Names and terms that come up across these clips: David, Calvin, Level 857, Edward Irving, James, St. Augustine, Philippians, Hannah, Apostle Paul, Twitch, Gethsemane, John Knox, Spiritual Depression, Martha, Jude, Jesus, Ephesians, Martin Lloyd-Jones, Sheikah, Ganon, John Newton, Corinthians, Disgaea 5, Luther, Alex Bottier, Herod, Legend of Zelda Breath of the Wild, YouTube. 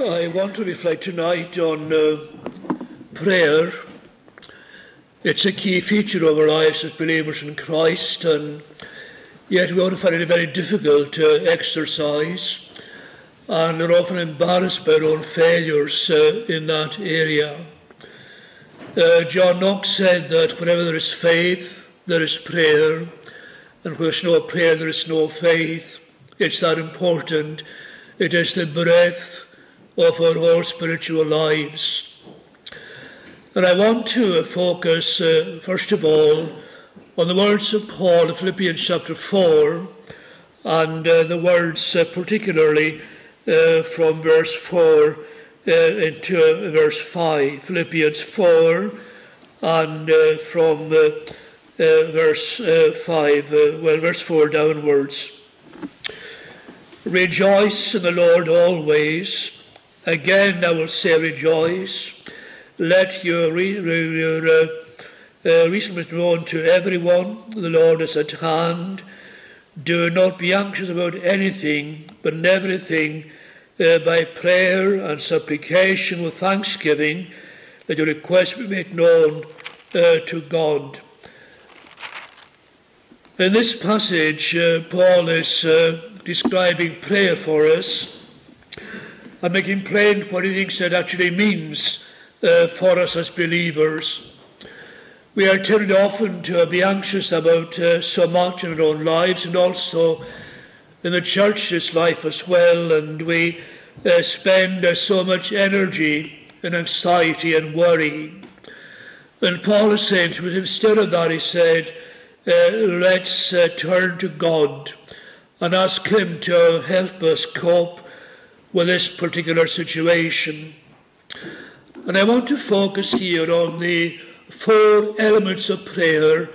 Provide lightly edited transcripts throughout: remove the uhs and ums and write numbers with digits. I want to reflect tonight on prayer. It's a key feature of our lives as believers in Christ, and yet we often find it a very difficult exercise, and are often embarrassed by our own failures in that area. John Knox said that whenever there is faith, there is prayer, and where there is no prayer, there is no faith. It's that important. It is the breath of our whole spiritual lives. And I want to focus, first of all, on the words of Paul in Philippians chapter 4, and the words particularly from verse 4 into verse 5. Philippians 4, and from verse 5, verse 4 downwards. Rejoice in the Lord always. Again I will say rejoice. Let your reason be known to everyone. The Lord is at hand. Do not be anxious about anything, but in everything by prayer and supplication with thanksgiving, let your requests be made known to God. In this passage, Paul is describing prayer for us and making plain what he thinks that actually means for us as believers. We are tempted often to be anxious about so much in our own lives and also in the church's life as well, and we spend so much energy in anxiety and worry. And Paul is saying to us, instead of that, he said, let's turn to God and ask him to help us cope with this particular situation. And I want to focus here on the four elements of prayer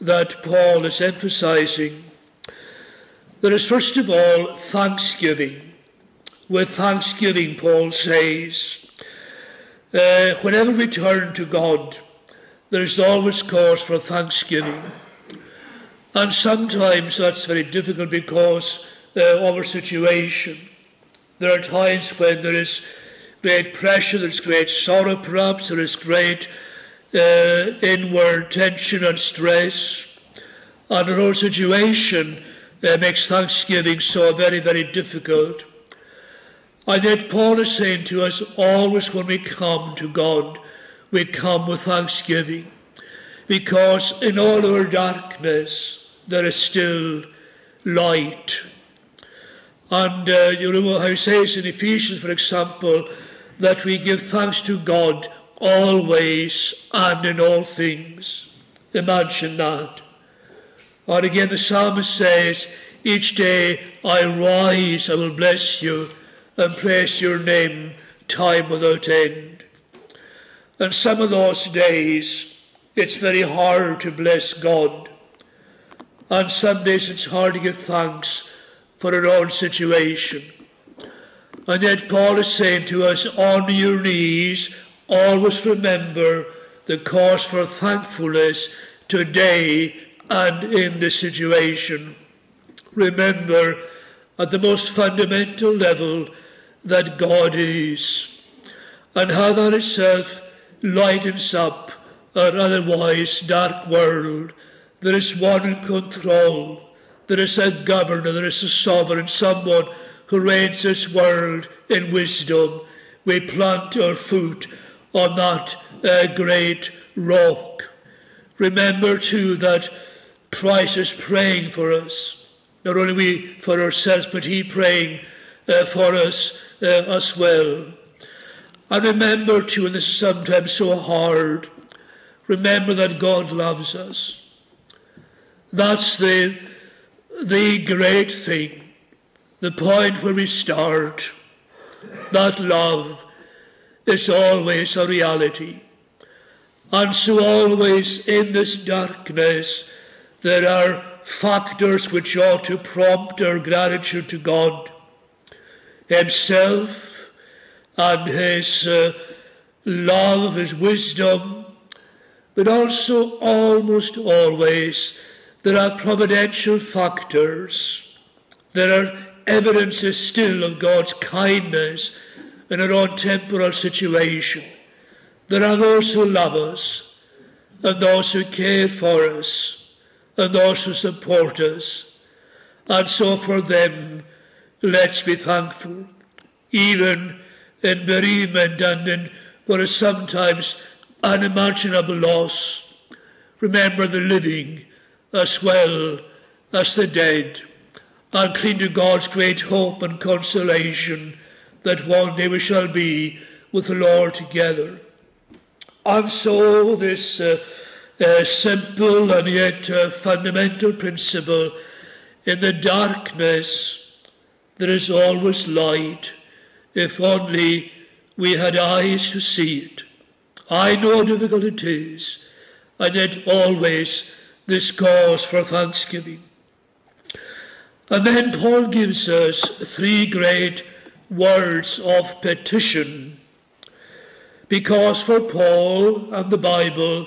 that Paul is emphasizing. There is, first of all, thanksgiving. With thanksgiving, Paul says, whenever we turn to God, there is always cause for thanksgiving. And sometimes that's very difficult because of our situation. There are times when there is great pressure, there is great sorrow perhaps, there is great inward tension and stress. And our whole situation makes thanksgiving so very, very difficult. And yet Paul is saying to us, always when we come to God, we come with thanksgiving. Because in all our darkness, there is still light. And you remember how he says in Ephesians, for example, that we give thanks to God always and in all things. Imagine that. Or again, the psalmist says, each day I rise, I will bless you and praise your name time without end. And some of those days, it's very hard to bless God. And some days it's hard to give thanks for our own situation. And yet Paul is saying to us, on your knees, always remember the cause for thankfulness today and in this situation. Remember at the most fundamental level that God is, and how that itself lightens up an otherwise dark world. There is one in control. There is a governor, there is a sovereign, someone who reigns this world in wisdom. We plant our foot on that great rock. Remember too that Christ is praying for us. Not only we for ourselves, but he praying for us as well. And remember too, and this is sometimes so hard, remember that God loves us. That's the great thing, the point where we start. That love is always a reality. And so always in this darkness, there are factors which ought to prompt our gratitude to God. Himself and his love, his wisdom. But also, almost always, there are providential factors. There are evidences still of God's kindness in our own temporal situation. There are those who love us, and those who care for us, and those who support us. And so for them, let's be thankful, even in bereavement and in what is sometimes unimaginable loss. Remember the living as well as the dead, and cling to God's great hope and consolation that one day we shall be with the Lord together. And so this simple and yet fundamental principle: in the darkness there is always light, if only we had eyes to see it. I know how difficult it is, and yet always this cause for thanksgiving. And then Paul gives us three great words of petition, because for Paul and the Bible,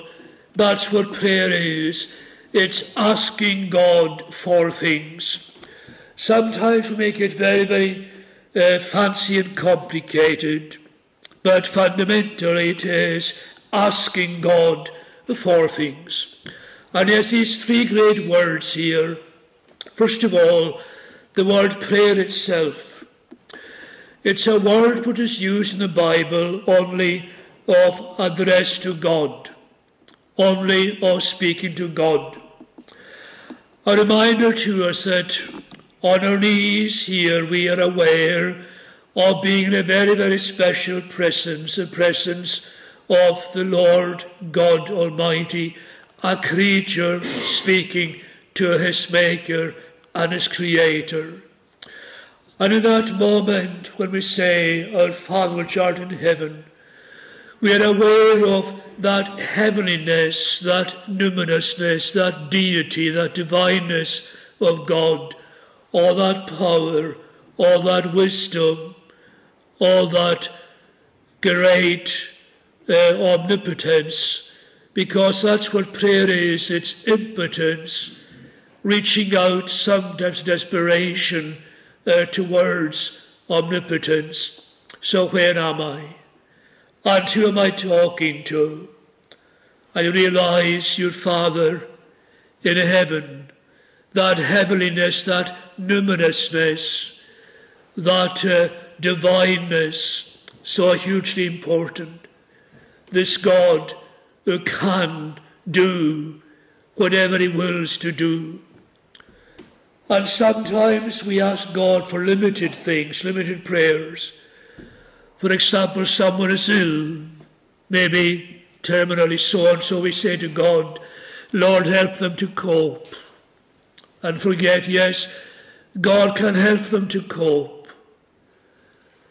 that's what prayer is. It's asking God for things. Sometimes we make it very, very fancy and complicated, but fundamentally it is asking God for things. And there's these three great words here. First of all, the word prayer itself. It's a word which is used in the Bible only of address to God, only of speaking to God. A reminder to us that on our knees here we are aware of being in a very, very special presence, the presence of the Lord God Almighty, a creature speaking to his Maker and his Creator. And in that moment when we say, "Our Father which art in heaven," we are aware of that heavenliness, that luminousness, that deity, that divineness of God, all that power, all that wisdom, all that great omnipotence, because that's what prayer is. It's impotence, reaching out, sometimes desperation, towards omnipotence. So where am I? And who am I talking to? I realize your Father in heaven, that heavenliness, that luminousness, that divineness, so hugely important. This God who can do whatever he wills to do. And sometimes we ask God for limited things, limited prayers. For example, someone is ill, maybe terminally so, and so we say to God, "Lord, help them to cope." And forget, yes, God can help them to cope,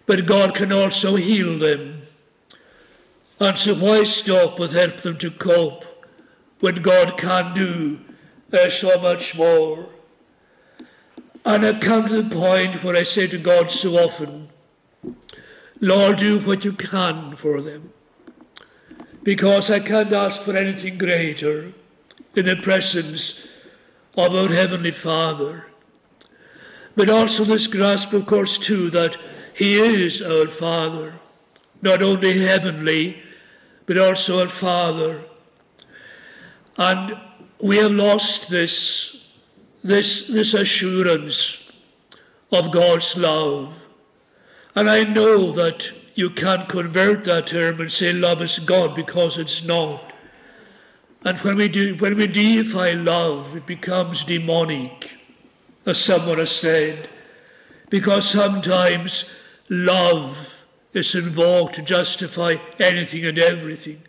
but God can also heal them. And so why stop with "help them to cope" when God can do so much more? And I come to the point where I say to God so often, "Lord, do what you can for them," because I can't ask for anything greater in the presence of our Heavenly Father. But also this grasp, of course, too, that he is our Father, not only heavenly, but also our Father. And we have lost this assurance of God's love. And I know that you can't convert that term and say love is God, because it's not. And when we deify love, it becomes demonic, as someone has said, because sometimes love is invoked to justify anything and everything.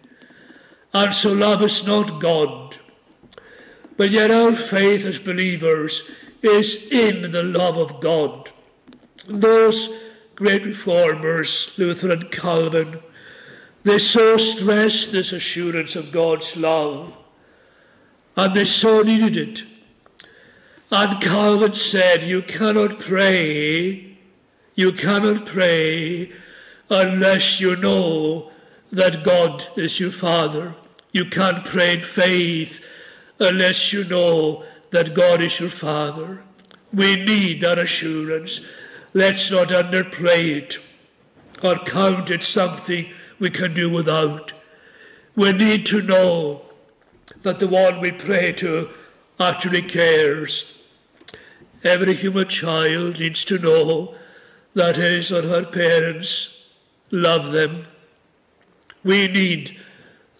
And so love is not God. But yet our faith as believers is in the love of God. Those great reformers, Luther and Calvin, they so stressed this assurance of God's love, and they so needed it. And Calvin said, you cannot pray unless you know that God is your Father. You can't pray in faith unless you know that God is your Father. We need that assurance. Let's not underplay it. or count it something we can do without. We need to know that the one we pray to actually cares. Every human child needs to know that his or her parents love them. We need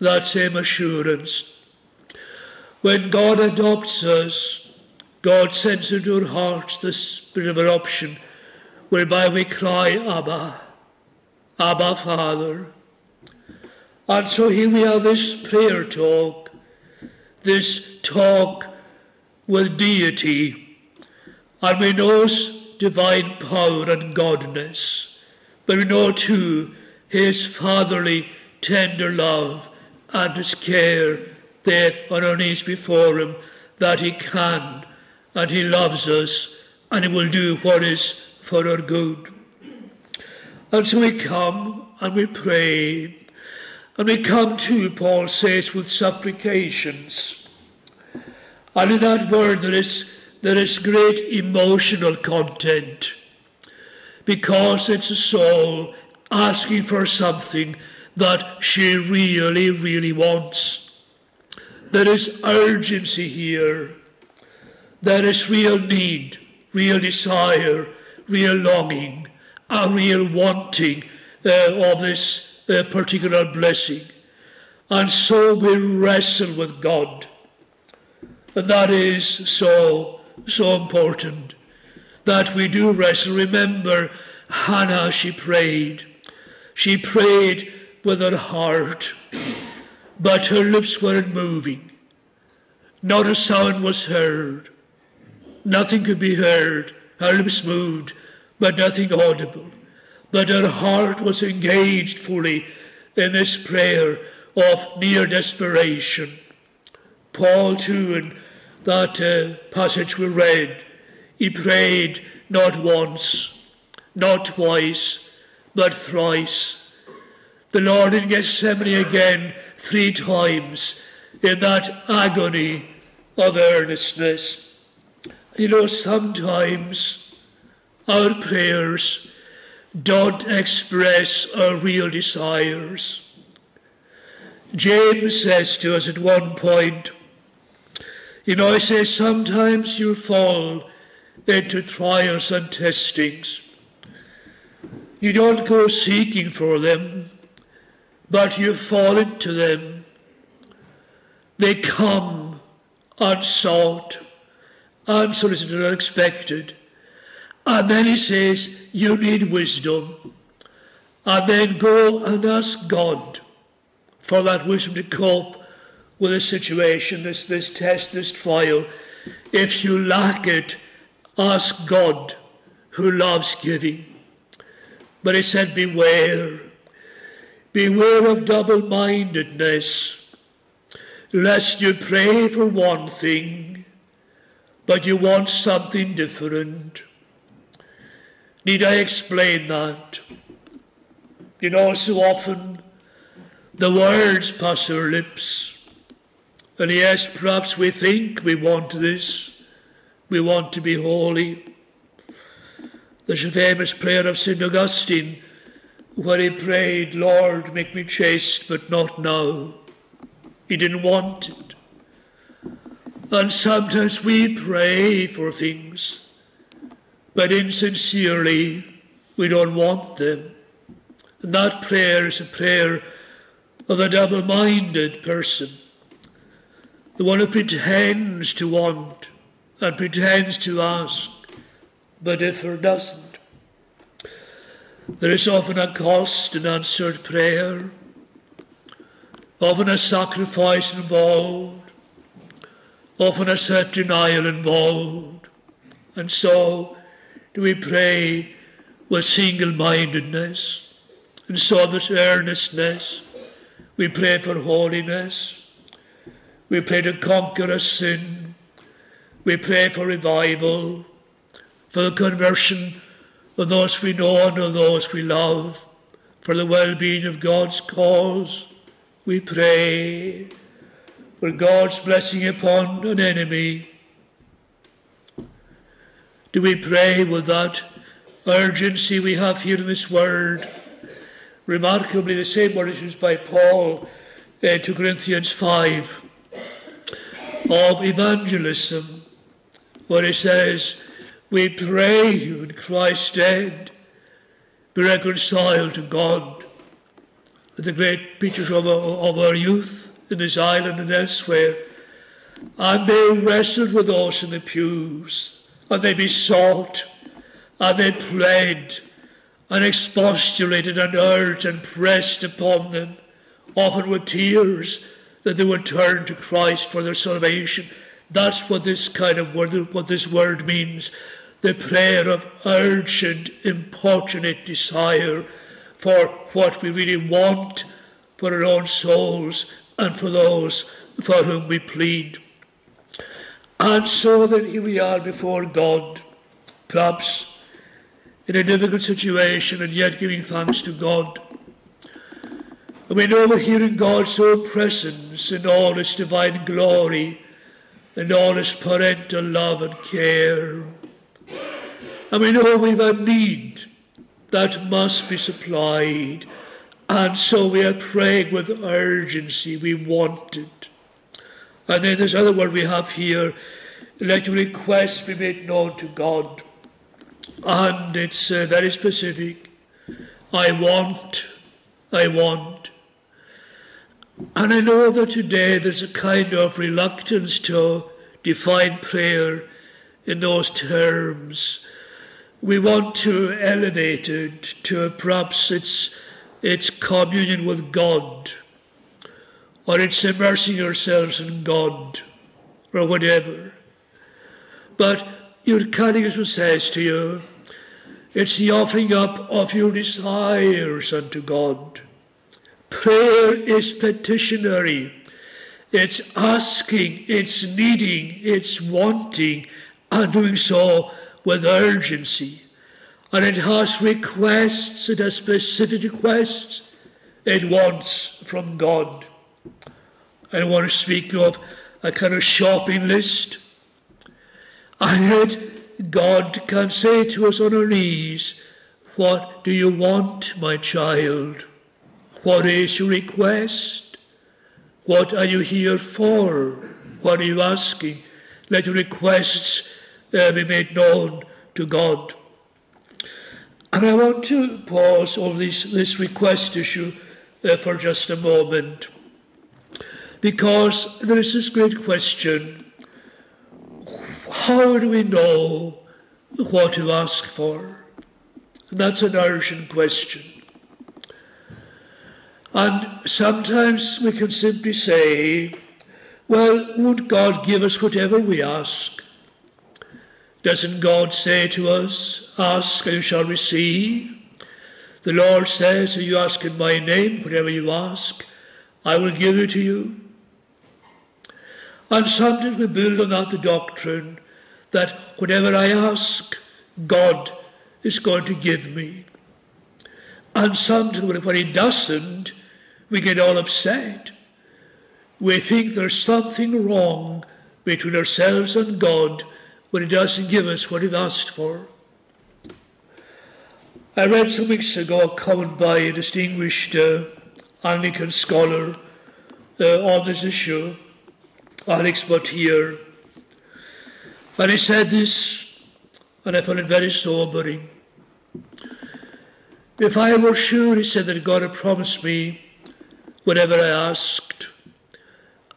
that same assurance. When God adopts us, God sends into our hearts the spirit of adoption, whereby we cry, Abba, Abba, Father. And so here we have this prayer talk, this talk with deity, and we know divine power and godness, but we know too his fatherly, tender love and his care there on our knees before him, that he can and he loves us and he will do what is for our good. And so we come and we pray, and we come to, Paul says, with supplications. And in that word there is great emotional content, because it's a soul asking for something that she really, really wants. There is urgency here. There is real need, real desire, real longing, a real wanting of this particular blessing. And so we wrestle with God. And that is so important, that we do wrestle. Remember Hannah, she prayed. She prayed with her heart, but her lips weren't moving. Not a sound was heard. Nothing could be heard. Her lips moved, but nothing audible. But her heart was engaged fully in this prayer of near desperation. Paul too, in that passage we read, he prayed not once, not twice, but thrice. The Lord in Gethsemane again 3 times in that agony of earnestness. You know, sometimes our prayers don't express our real desires. James says to us at one point, you know, he says, sometimes you fall into trials and testings. You don't go seeking for them, but you fall into them. They come unsought, unsolicited, unexpected. And then he says, you need wisdom. And then go and ask God for that wisdom to cope with this situation, this test, this trial. If you lack it, ask God who loves giving. But he said, beware. Beware of double-mindedness, lest you pray for one thing, but you want something different. Need I explain that? You know, so often the words pass our lips. And yes, perhaps we think we want this. We want to be holy. There's a famous prayer of St. Augustine where he prayed, Lord, make me chaste, but not now. He didn't want it. And sometimes we pray for things, but insincerely, we don't want them. And that prayer is a prayer of the double-minded person, the one who pretends to want and pretends to ask, but if or doesn't. There is often a cost in answered prayer, often a sacrifice involved, often a self-denial involved, and so we pray with single-mindedness, and so this earnestness. We pray for holiness. We pray to conquer a sin. We pray for revival, for the conversion of those we know and of those we love, for the well-being of God's cause. We pray for God's blessing upon an enemy. Do we pray with that urgency we have here in this word? remarkably the same words used by Paul to Corinthians 5 of evangelism, where he says, we pray you in Christ's stead, be reconciled to God. The great preachers of our youth in this island and elsewhere, and they wrestled with those in the pews, and they besought, and they pled, and expostulated, and urged, and pressed upon them, often with tears, that they would turn to Christ for their salvation. That's what this kind of word, what this word means, the prayer of urgent, importunate desire for what we really want for our own souls and for those for whom we plead. And so then here we are before God, perhaps in a difficult situation and yet giving thanks to God. And we know we're here in God's own presence in all His divine glory and all His parental love and care. And we know we've a need that must be supplied. And so we are praying with urgency. We want it. And then this other word we have here, let your requests be made known to God. And it's very specific. I want. And I know that today there's a kind of reluctance to define prayer in those terms. We want to elevate it to perhaps it's communion with God, or it's immersing yourselves in God, or whatever. But your catechism says to you, it's the offering up of your desires unto God. Prayer is petitionary. It's asking, it's needing, it's wanting, and doing so with urgency. And it has requests, it has specific requests, it wants from God. I don't want to speak of a kind of shopping list. And yet God can say to us on our knees, what do you want, my child? What is your request? What are you here for? What are you asking? Let your requests be made known to God. And I want to pause on this request issue for just a moment, because there is this great question, how do we know what to ask for? And that's an urgent question. And sometimes we can simply say, well, won't God give us whatever we ask? Doesn't God say to us, ask and you shall receive? The Lord says, if you ask in my name, whatever you ask, I will give it to you. And sometimes we build on that the doctrine that whatever I ask, God is going to give me. And sometimes when He doesn't, we get all upset. We think there's something wrong between ourselves and God when He doesn't give us what we've asked for. I read some weeks ago a comment by a distinguished Anglican scholar on this issue, Alex Bottier, and he said this, and I found it very sobering. If I were sure, he said, that God had promised me whatever I asked,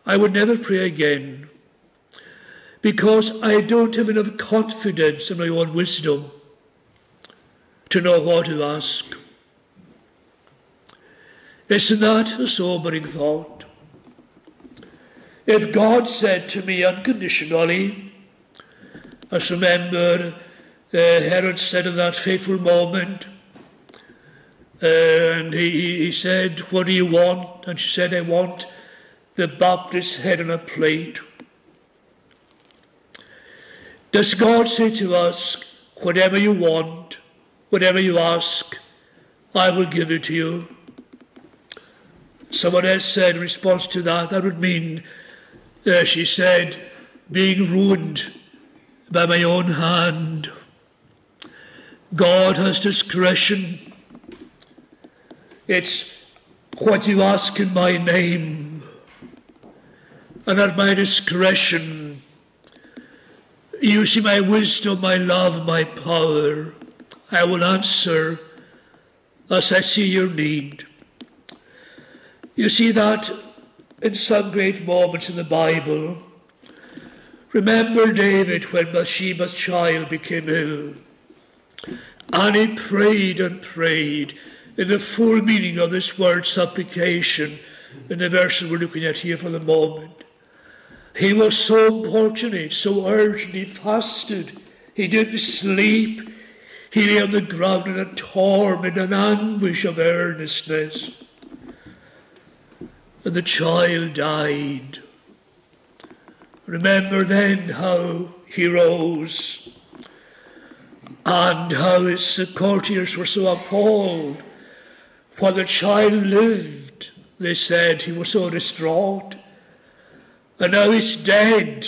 I would never pray again, because I don't have enough confidence in my own wisdom to know what to ask. Isn't that a sobering thought? If God said to me unconditionally, as remember Herod said in that fateful moment, and he said, what do you want? And she said, I want the Baptist's head on a plate. Does God say to us, whatever you want, whatever you ask, I will give it to you? Someone else said in response to that would mean, she said, being ruined by my own hand. God has discretion. It's what you ask in my name, and at my discretion. You see my wisdom, my love, my power. I will answer as I see your need. You see that in some great moments in the Bible. Remember David when Bathsheba's child became ill. And he prayed and prayed in the full meaning of this word supplication in the verses we're looking at here for the moment. He was so importunate, so urgent, he fasted. He didn't sleep. He lay on the ground in a torment, an anguish of earnestness. And the child died. Remember then how he rose and how his courtiers were so appalled. While the child lived, they said, he was so distraught. And now he's dead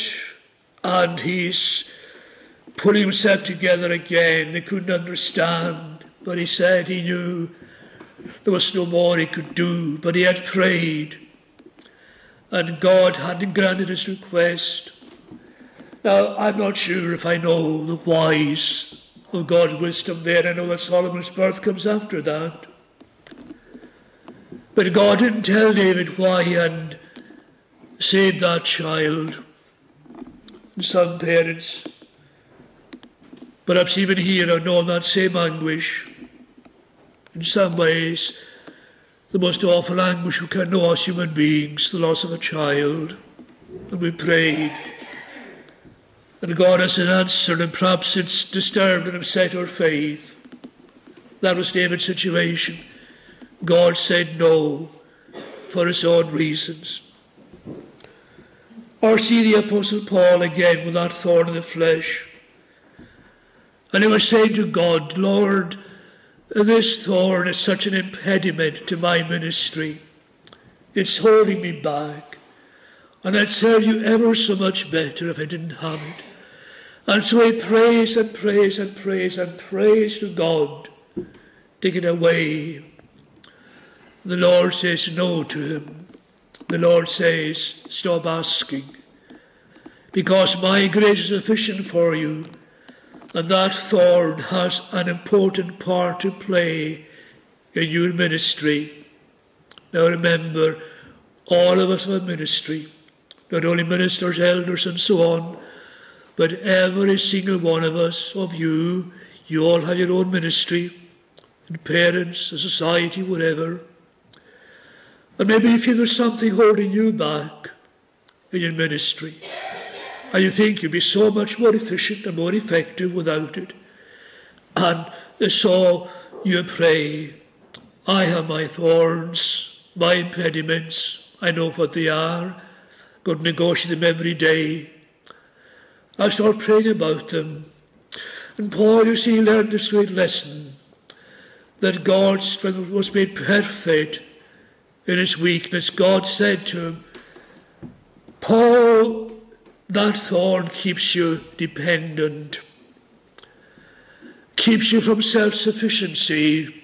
and he's pulling himself together again. They couldn't understand, but he said he knew there was no more he could do, but he had prayed. And God hadn't granted his request. Now, I'm not sure if I know the whys of God's wisdom there. I know that Solomon's birth comes after that. But God didn't tell David why he hadn't saved that child. Some parents, perhaps even here, I know that same anguish. In some ways, the most awful anguish we can know as human beings, the loss of a child. And we prayed. And God hasn't answered, and perhaps it's disturbed and upset our faith. That was David's situation. God said no for his own reasons. Or see the Apostle Paul again with that thorn in the flesh. And he was saying to God, Lord, this thorn is such an impediment to my ministry. It's holding me back. And I'd serve you ever so much better if I didn't have it. And so he prays and prays and prays and prays to God to get away. The Lord says no to him. The Lord says, stop asking. Because my grace is sufficient for you. And that thorn has an important part to play in your ministry. Now remember, all of us have a ministry. Not only ministers, elders and so on, but every single one of us, of you all have your own ministry. And parents, a society, whatever. And maybe if there's something holding you back in your ministry, and you think you'd be so much more efficient and more effective without it. And so you pray, I have my thorns, my impediments. I know what they are. Got to negotiate them every day. I start praying about them. And Paul, you see, learned this great lesson that God's strength was made perfect in his weakness. God said to him, Paul, that thorn keeps you dependent, keeps you from self-sufficiency,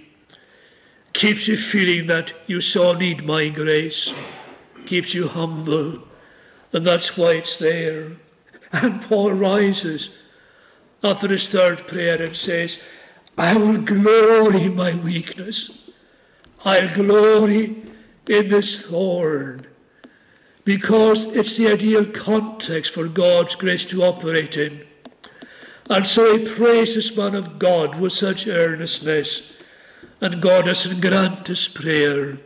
keeps you feeling that you so need my grace, keeps you humble, and that's why it's there. And Paul rises after his third prayer and says, I will glory in my weakness. I'll glory in this thorn. Because it's the ideal context for God's grace to operate in. And so he prays this man of God with such earnestness. And God doesn't grant his prayer.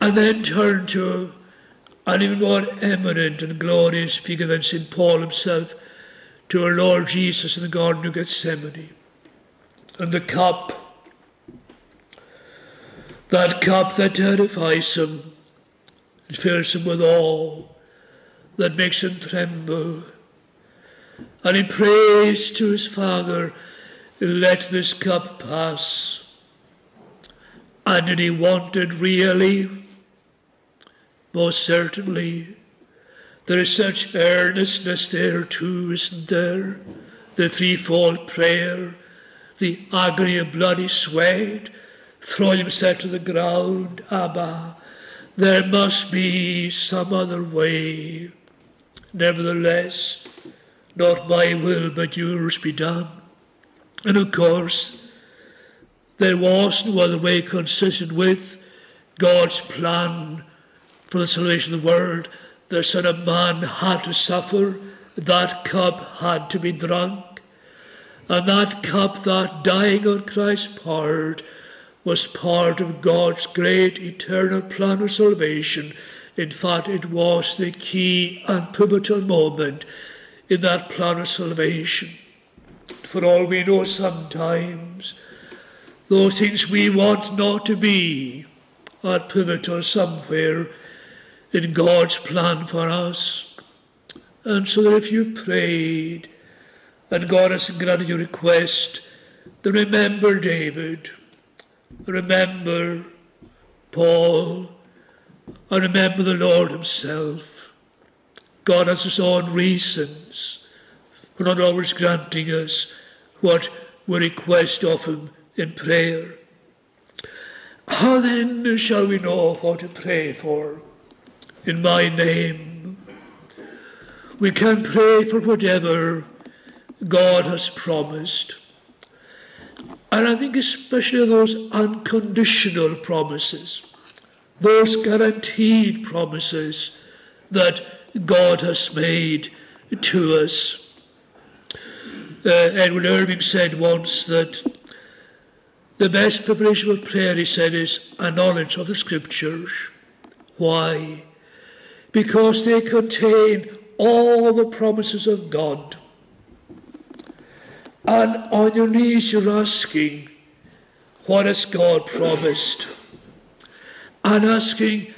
And then turn to an even more eminent and glorious figure than St. Paul himself, to our Lord Jesus in the Garden of Gethsemane. And the cup, that cup that terrifies him, it fills him with awe, that makes him tremble. And he prays to his Father, let this cup pass. And did he want it really? Most certainly. There is such earnestness there too, isn't there? The threefold prayer, the agony of bloody sweat, throwing himself to the ground. Abba, there must be some other way. Nevertheless, not my will but yours be done. And of course, there was no other way consistent with God's plan for the salvation of the world. The Son of Man had to suffer. That cup had to be drunk. And that cup, that dying on Christ's part, was part of God's great eternal plan of salvation. In fact, it was the key and pivotal moment in that plan of salvation. For all we know, sometimes those things we want not to be are pivotal somewhere in God's plan for us. And so that if you've prayed and God has granted your request, then remember David, remember Paul, and remember the Lord himself. God has his own reasons for not always granting us what we request of him in prayer. How then shall we know what to pray for? In my name, we can pray for whatever God has promised. And I think especially those unconditional promises, those guaranteed promises that God has made to us. Edward Irving said once that the best preparation for prayer, he said, is a knowledge of the Scriptures. Why? Because they contain all the promises of God. And on your knees you're asking, what has God promised? And asking,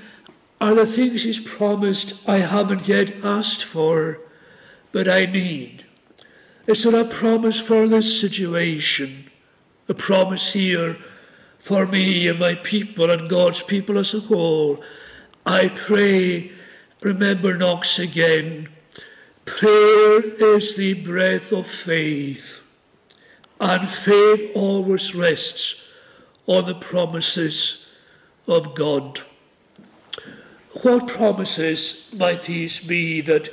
are the things he's promised I haven't yet asked for, but I need? Is there a promise for this situation? A promise here for me and my people and God's people as a whole? I pray, remember Knox again, prayer is the breath of faith, and faith always rests on the promises of God. What promises might these be that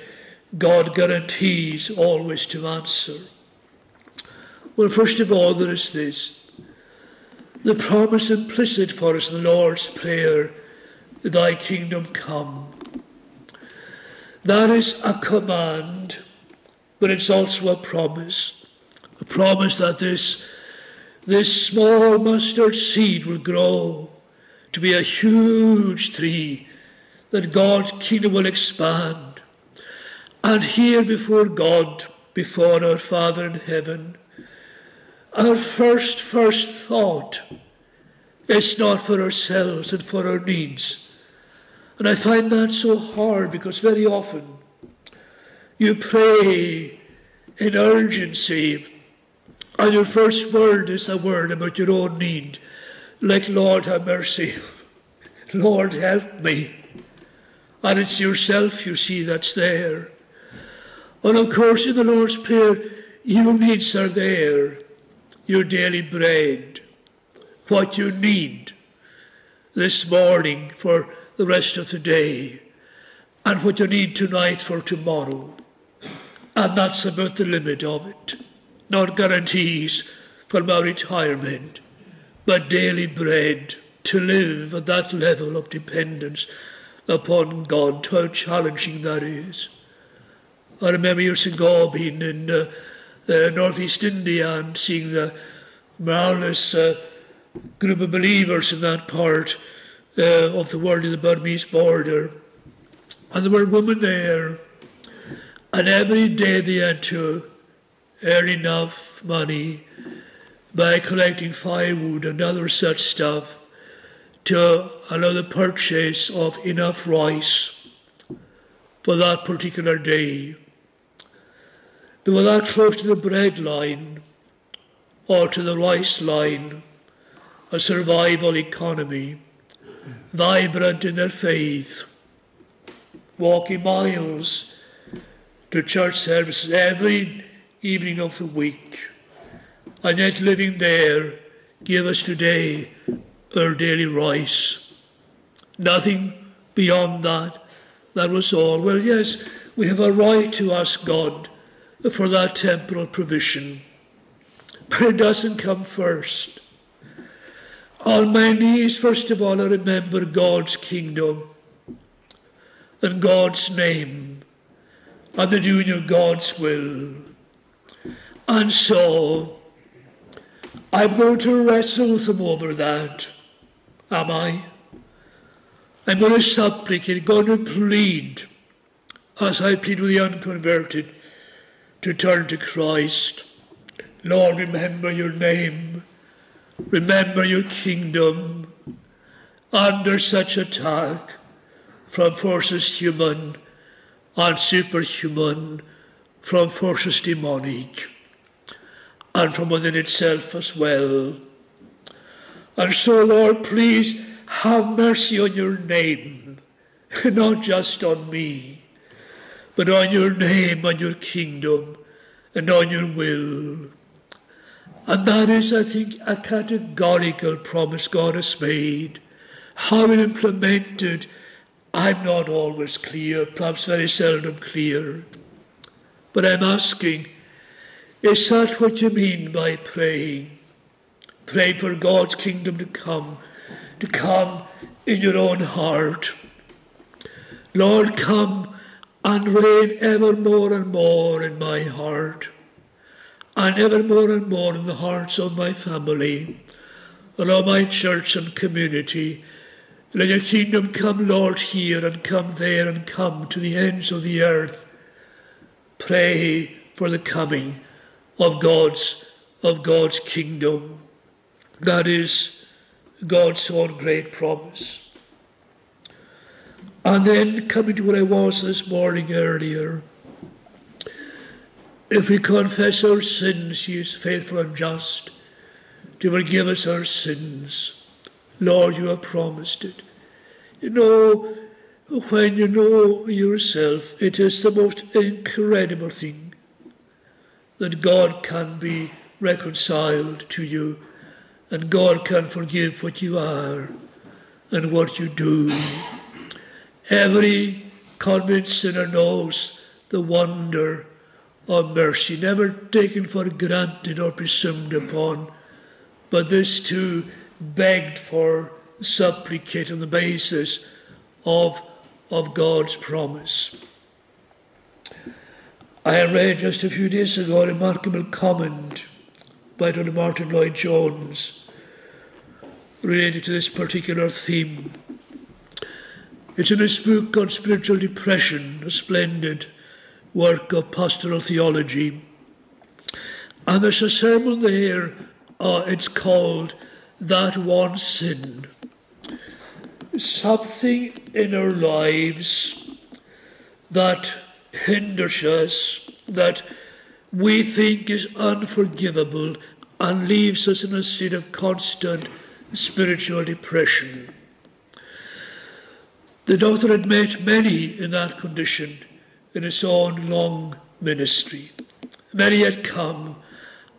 God guarantees always to answer? Well, first of all, there is this, the promise implicit for us in the Lord's Prayer, thy kingdom come. That is a command, but it's also a promise that this small mustard seed will grow to be a huge tree, that God's kingdom will expand. And here before God, before our Father in heaven, our first thought is not for ourselves and for our needs. And I find that so hard, because very often you pray in urgency and your first word is a word about your own need, like Lord have mercy, Lord help me. And it's yourself, you see, that's there. And of course in the Lord's Prayer, your needs are there. Your daily bread, what you need this morning for the rest of the day, and what you need tonight for tomorrow. And that's about the limit of it. Not guarantees for my retirement, but daily bread, to live at that level of dependence upon God. How challenging that is. I remember years ago being in Northeast India and seeing the marvellous group of believers in that part of the world, in the Burmese border. And there were women there, and every day they had to earn enough money by collecting firewood and other such stuff to allow the purchase of enough rice for that particular day. They were that close to the bread line or to the rice line, a survival economy, vibrant in their faith, walking miles to church services every evening of the week, and yet living there. Give us today our daily rice. Nothing beyond that. That was all. Well, yes, we have a right to ask God for that temporal provision, but it doesn't come first. On my knees, first of all, I remember God's kingdom and God's name and the doing of God's will. And so, I'm going to wrestle with him over that, am I? I'm going to supplicate, going to plead, as I plead with the unconverted, to turn to Christ. Lord, remember your name, remember your kingdom, under such attack from forces human and superhuman, from forces demonic, and from within itself as well. And so, Lord, please have mercy on your name, not just on me, but on your name, on your kingdom, and on your will. And that is, I think, a categorical promise God has made. How it implemented, I'm not always clear, perhaps very seldom clear. But I'm asking, is that what you mean by praying? Pray for God's kingdom to come in your own heart. Lord, come and reign ever more and more in my heart, and more in the hearts of my family, and of my church and community. Let your kingdom come, Lord, here and come there and come to the ends of the earth. Pray for the coming of God's kingdom. That is God's own great promise. And then, coming to what I was this morning earlier, if we confess our sins, he is faithful and just to forgive us our sins. Lord, you have promised it. You know, when you know yourself, it is the most incredible thing that God can be reconciled to you, and God can forgive what you are and what you do. Every convinced sinner knows the wonder of mercy, never taken for granted or presumed upon, but this too begged for, supplicate on the basis of God's promise. I read just a few days ago a remarkable comment by Dr. Martin Lloyd-Jones related to this particular theme. It's in his book on Spiritual Depression, a splendid work of pastoral theology. And there's a sermon there, it's called That One Sin. Something in our lives that hinders us, that we think is unforgivable, and leaves us in a state of constant spiritual depression. The doctor had met many in that condition in his own long ministry. Many had come,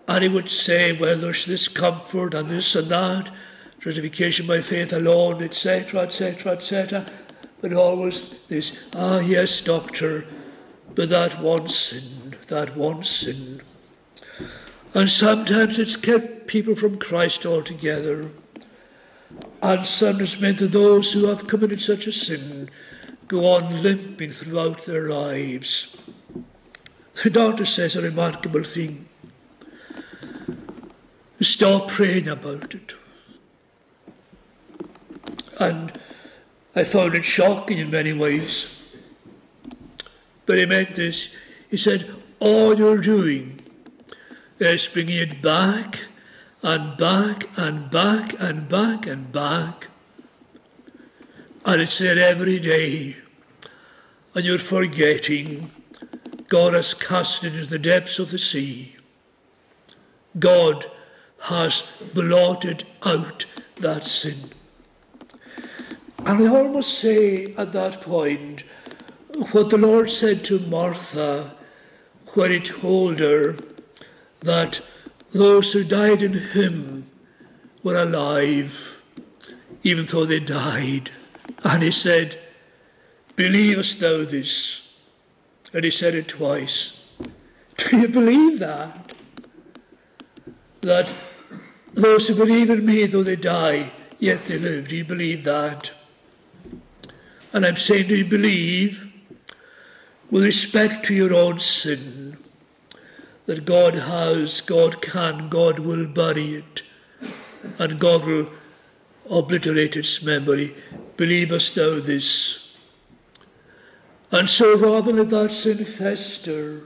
and he would say, well, there's this comfort and this and that, justification by faith alone, etc., etc., etc., but always this, yes, doctor, but that one sin. And sometimes it's kept people from Christ altogether. And sometimes meant that those who have committed such a sin go on limping throughout their lives. The doctor says a remarkable thing. Stop praying about it. And I found it shocking in many ways. But he meant this. He said, all you're doing is bringing it back and back and back and back and back. And it's there every day. And you're forgetting God has cast it into the depths of the sea. God has blotted out that sin. And I almost say at that point, what the Lord said to Martha when he told her that those who died in him were alive. even though they died. And he said, "Believest thou this?" And he said it twice. Do you believe that? That those who believe in me, though they die, yet they live. Do you believe that? And I'm saying, do you believe, with respect to your own sin, that God has, God can, God will bury it, and God will obliterate its memory? Believest thou this? And so rather let that sin fester,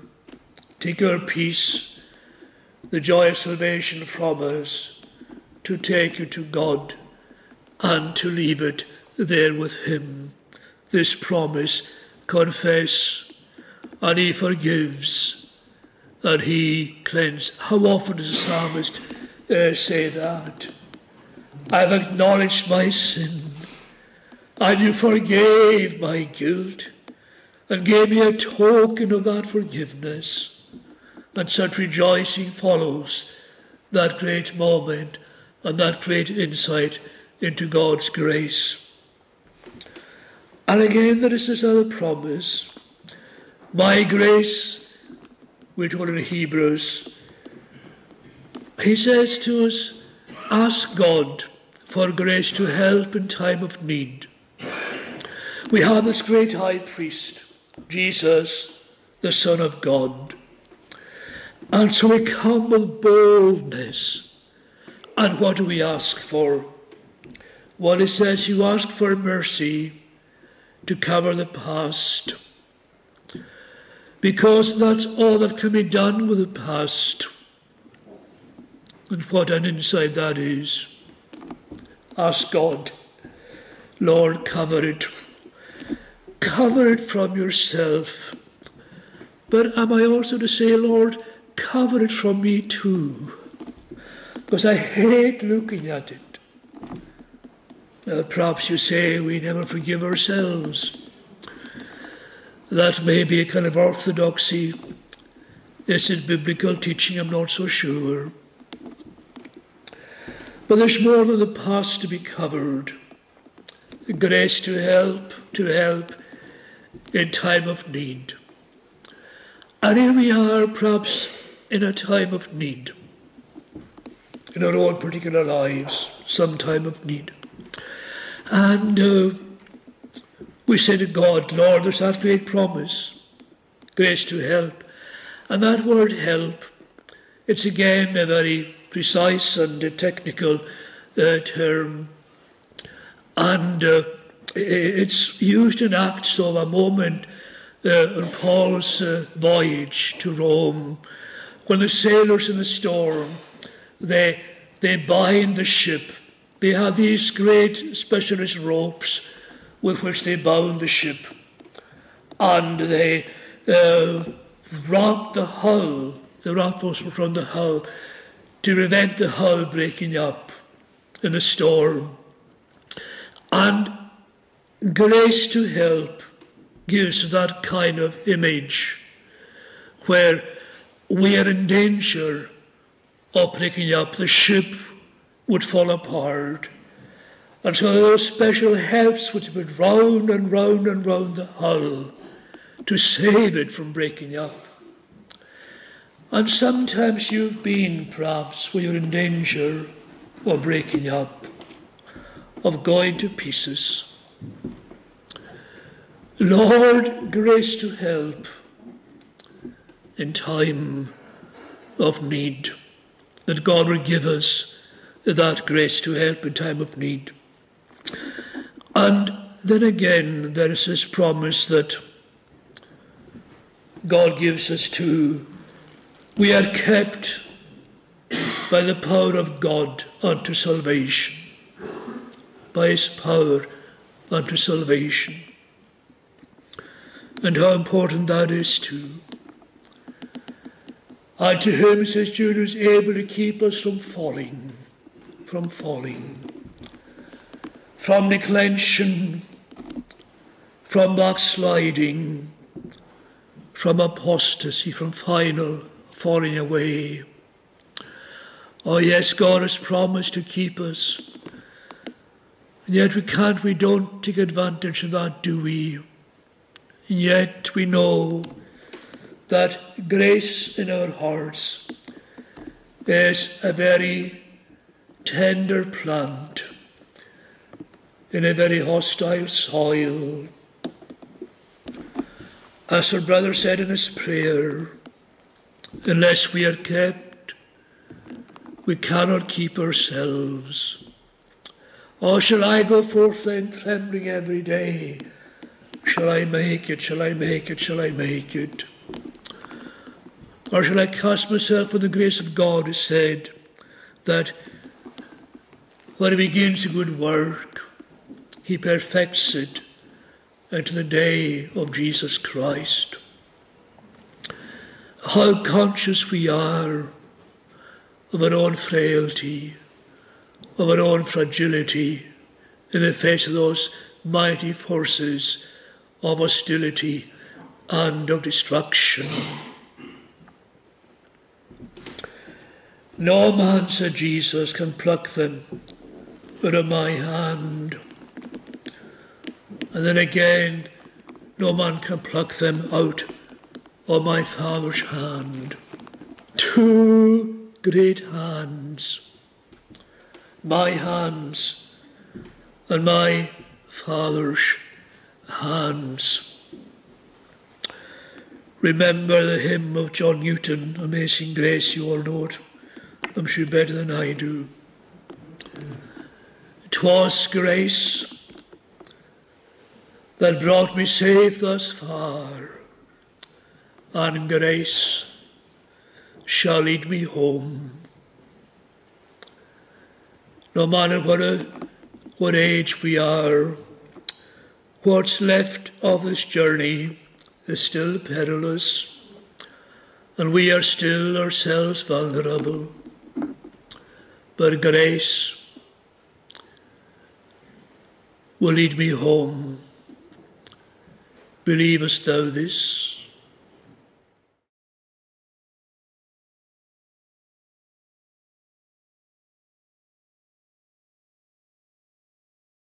take our peace, the joy of salvation from us, to take you to God and to leave it there with him. This promise, confess, and he forgives, and he cleanses. How often does the psalmist say that? I've acknowledged my sin, and you forgave my guilt, and gave me a token of that forgiveness. And such rejoicing follows that great moment and that great insight into God's grace. And again, there is this other promise. My grace, we're told in Hebrews, he says to us, ask God for grace to help in time of need. We have this great high priest, Jesus, the Son of God. And so we come with boldness. And what do we ask for? Well, it says you ask for mercy to cover the past, because that's all that can be done with the past. And what an insight that is. Ask God, Lord, cover it. Cover it from yourself. But am I also to say, Lord, cover it from me too? Because I hate looking at it. Perhaps you say we never forgive ourselves. That may be a kind of orthodoxy. Is it biblical teaching? I'm not so sure. But there's more than the past to be covered. Grace to help in time of need. And here we are, perhaps, in a time of need. In our own particular lives, some time of need. And we say to God, Lord, there's that great promise, grace to help. And that word help, it's again a very precise and technical term, and it's used in Acts of a moment on Paul's voyage to Rome, when the sailors in the storm, they bind the ship. They have these great specialist ropes with which they bound the ship, and they wrap the hull, the ropes from the hull, to prevent the hull breaking up in the storm. And grace to help gives that kind of image where we are in danger of breaking up. The ship would fall apart. And so those special helps which would round and round and round the hull to save it from breaking up. And sometimes you've been, perhaps, where you're in danger of breaking up, of going to pieces. Lord, grace to help in time of need, that God will give us that grace to help in time of need. And then again, there is this promise that God gives us to. We are kept by the power of God unto salvation, by his power unto salvation. And how important that is too. And to him, says Jude, is able to keep us from falling, from declension, from backsliding, from apostasy, from final falling away. Oh yes, God has promised to keep us. And yet we don't take advantage of that, do we? And yet we know that grace in our hearts is a very tender plant in a very hostile soil. As our brother said in his prayer, unless we are kept, we cannot keep ourselves. Oh, shall I go forth then trembling every day? Shall I make it? Shall I make it? Shall I make it? Or shall I cast myself on the grace of God, who said that when he begins a good work, he perfects it until the day of Jesus Christ. How conscious we are of our own frailty, of our own fragility in the face of those mighty forces of hostility and of destruction. No man, said Jesus, can pluck them out of my hand. And then again, no man can pluck them out of my Father's hand. Two great hands, my hands and my Father's hands. Remember the hymn of John Newton, Amazing Grace, you all know it, I'm sure better than I do. 'Twas grace that brought me safe thus far, and grace shall lead me home. No matter what age we are, what's left of this journey is still perilous, and we are still ourselves vulnerable. But grace will lead me home. Believest thou this?